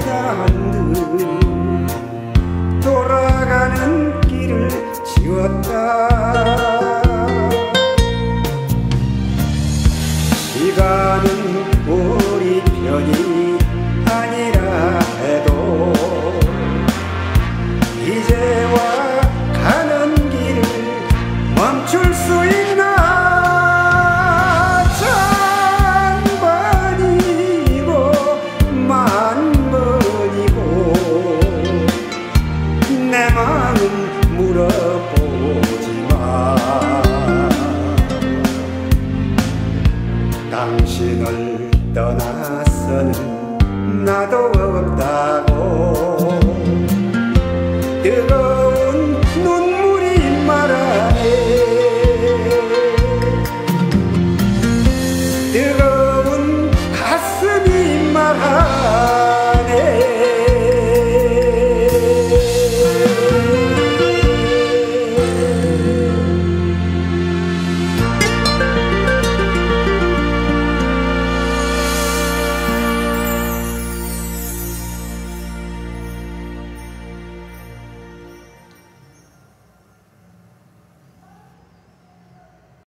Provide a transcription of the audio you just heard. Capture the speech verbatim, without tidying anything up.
감사합니다.